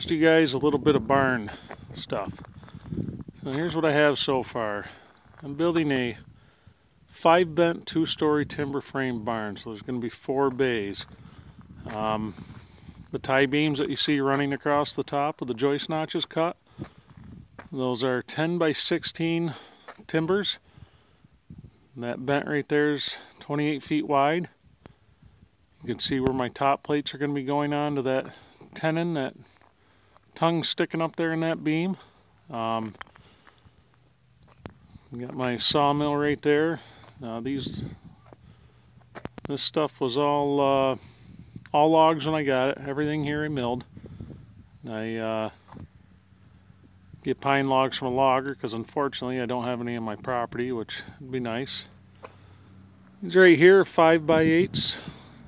promised you guys a little bit of barn stuff. So here's what I have so far. I'm building a 5-bent, 2-story timber frame barn. So there's going to be 4 bays. The tie beams that you see running across the top with the joist notches cut, those are 10 by 16 timbers. And that bent right there is 28 feet wide. You can see where my top plates are going to be going on to that tenon, that tongue sticking up there in that beam. Got my sawmill right there. This stuff was all logs when I got it. Everything here I milled. I get pine logs from a logger because unfortunately I don't have any on my property, which would be nice. These right here are 5 by 8s.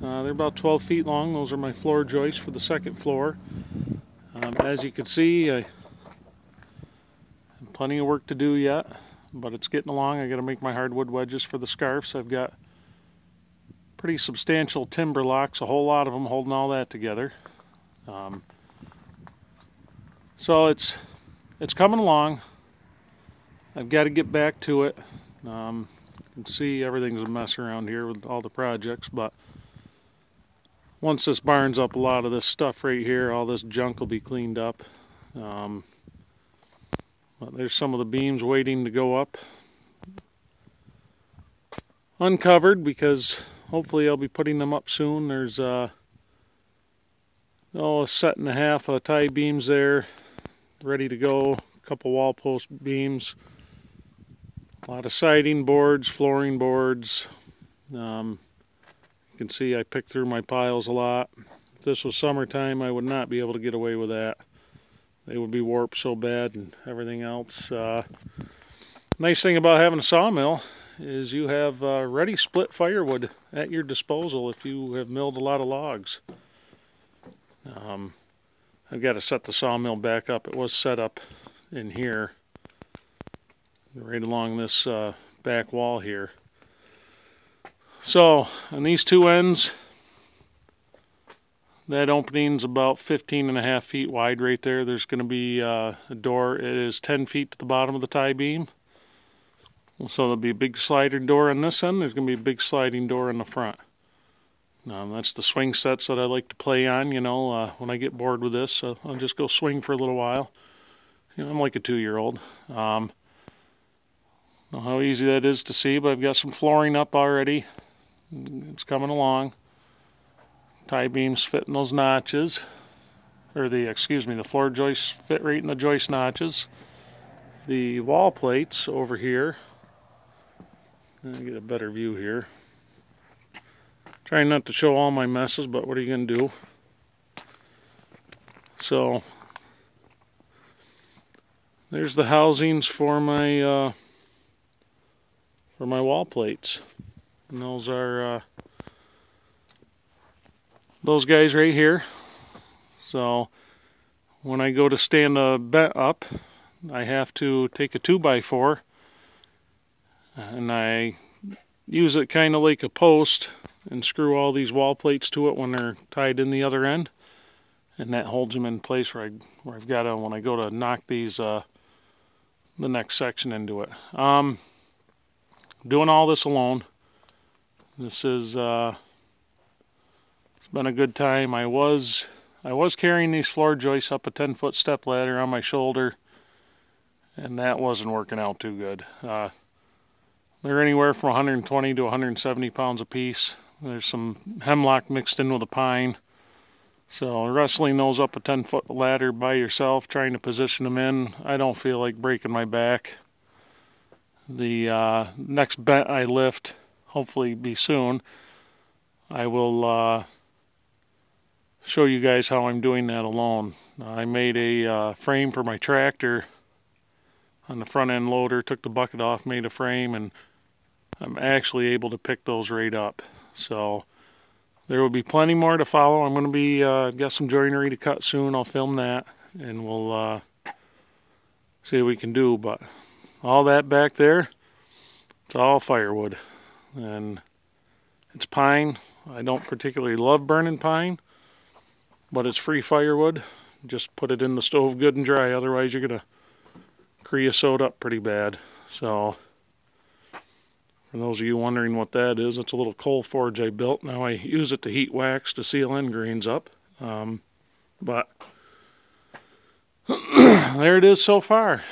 They're about 12 feet long. Those are my floor joists for the second floor. As you can see, I have plenty of work to do yet, but it's getting along. I got to make my hardwood wedges for the scarfs. I've got pretty substantial timber locks, a whole lot of them holding all that together. So it's coming along. I've got to get back to it. You can see everything's a mess around here with all the projects, but once this barn's up, a lot of this stuff right here, all this junk will be cleaned up. But there's some of the beams waiting to go up uncovered, because hopefully I'll be putting them up soon. There's a set and a half of tie beams there, ready to go. A couple wall post beams, a lot of siding boards, flooring boards. You can see I pick through my piles a lot. If this was summertime, I would not be able to get away with that. They would be warped so bad and everything else. Nice thing about having a sawmill is you have ready split firewood at your disposal if you have milled a lot of logs. I've got to set the sawmill back up. It was set up in here, right along this back wall here. So on these two ends, that opening's about 15.5 feet wide right there. There's going to be a door. It is 10 feet to the bottom of the tie beam. So there'll be a big sliding door on this end. There's going to be a big sliding door in the front. That's the swing sets that I like to play on. You know, when I get bored with this, I'll just go swing for a little while. You know, I'm like a 2-year-old. I don't know how easy that is to see, but I've got some flooring up already. It's coming along. Tie beams fit in those notches, or the floor joists fit right in the joist notches. The wall plates over here, let me get a better view here. Trying not to show all my messes, but what are you going to do? So there's the housings for my wall plates, and those are those guys right here. So when I go to stand a bent up, I have to take a 2x4 and I use it kind of like a post and screw all these wall plates to it when they're tied in the other end, and that holds them in place where I've got to, when I go to knock these the next section into it. Doing all this alone. This is it's been a good time. I was carrying these floor joists up a 10-foot step ladder on my shoulder, and that wasn't working out too good. They're anywhere from 120 to 170 pounds a piece. There's some hemlock mixed in with a pine, so wrestling those up a 10-foot ladder by yourself, trying to position them in, I don't feel like breaking my back. The next bent I lift, hopefully be soon, I will show you guys how I'm doing that alone. I made a frame for my tractor on the front end loader, took the bucket off, made a frame, and I'm actually able to pick those right up. So there will be plenty more to follow. I'm going to be, I've got some joinery to cut soon. I'll film that, and we'll see what we can do, but all that back there, it's all firewood, and it's pine. I don't particularly love burning pine, but it's free firewood. Just put it in the stove good and dry, otherwise you're gonna creosote up pretty bad. So for those of you wondering what that is, it's a little coal forge I built. Now I use it to heat wax to seal end grains up, but there it is so far.